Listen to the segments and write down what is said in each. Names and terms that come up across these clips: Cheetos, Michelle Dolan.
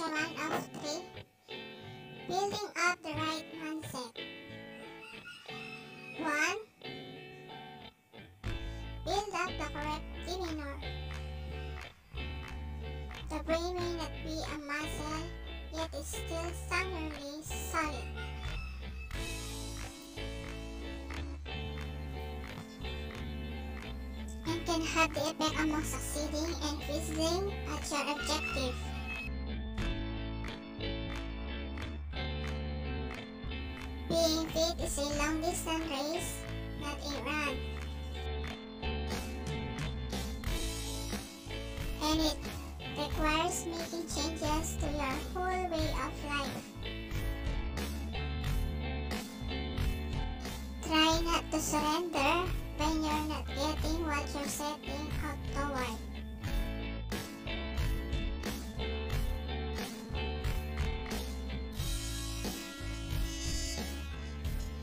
echelon of faith, building up the right mindset. 1. Build up the correct demeanor. The brain may not be a muscle, yet is still stubbornly solid. 2. Can have the effect among succeeding and visiting at your objective. 3. Being fit is a long-distance race, not a run, and it requires making changes to your whole way of life. Try not to surrender when you're not getting what you're setting out toward.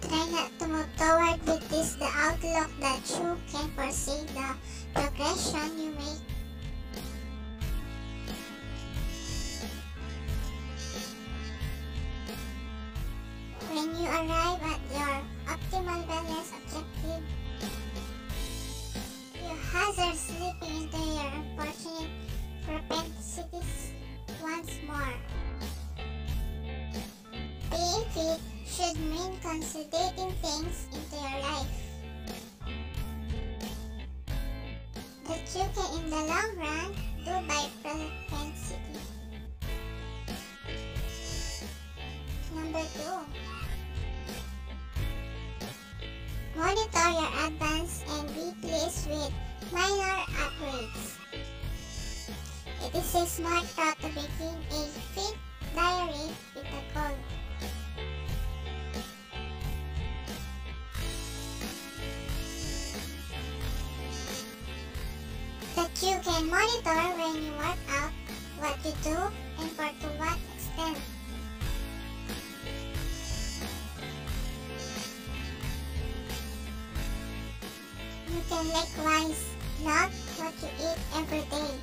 Try not to move toward with this the outlook that you can foresee the progression you make. When you arrive at your optimal wellness objective, hazard slipping into your unfortunate propensities once more. Being fit should mean consolidating things into your life that you can in the long run do by propensity. 2. Monitor your advance and be pleased with minor upgrades. It is a smart thought to begin a fit diary with a goal. That you can monitor when you work out, what you do, and for to what extent. You can likewise log what you eat every day.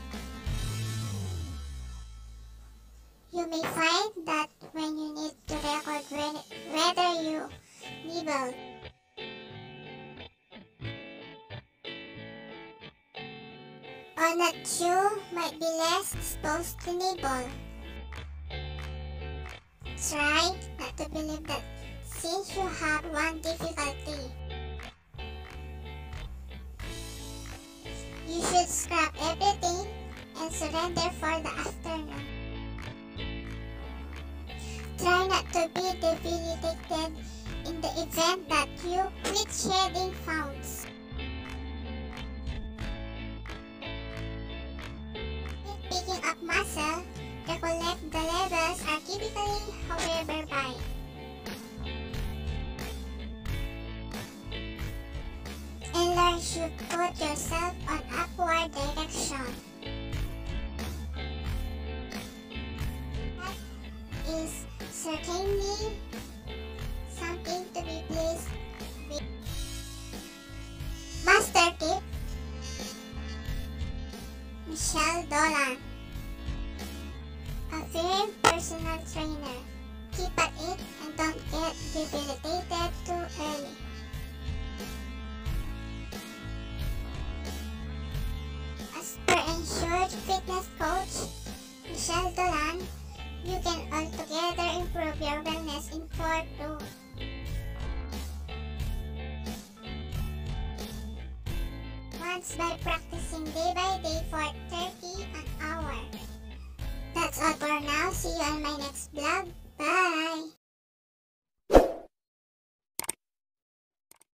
You may find that when you need to record whether you nibbled, or not, you might be less exposed to nibble. Try not to believe that since you have one difficulty, you should scrap everything and surrender for the afternoon. Try not to be debilitated in the event that you quit shedding pounds. When picking up muscle, recollect the levels are typically, however, by. You should put yourself on upward direction. That is certainly something to be pleased with. Master tip: Michelle Dolan, a famed personal trainer. Keep at it and don't get debilitated too early. Ensured fitness coach Michelle Dolan, you can altogether improve your wellness in 4 ways. Once by practicing day by day for 30 an hour. That's all for now. See you on my next vlog. Bye!